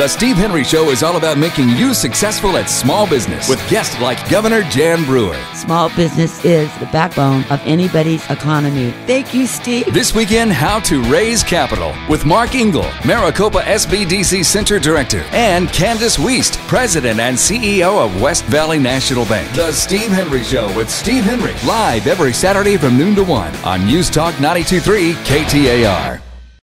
The Steve Henry Show is all about making you successful at small business with guests like Governor Jan Brewer. Small business is the backbone of anybody's economy. Thank you, Steve. This weekend, how to raise capital with Mark Engle, Maricopa SBDC Center Director, and Candace Wiest, President and CEO of West Valley National Bank. The Steve Henry Show with Steve Henry, live every Saturday from noon to 1 on News Talk 92.3 KTAR.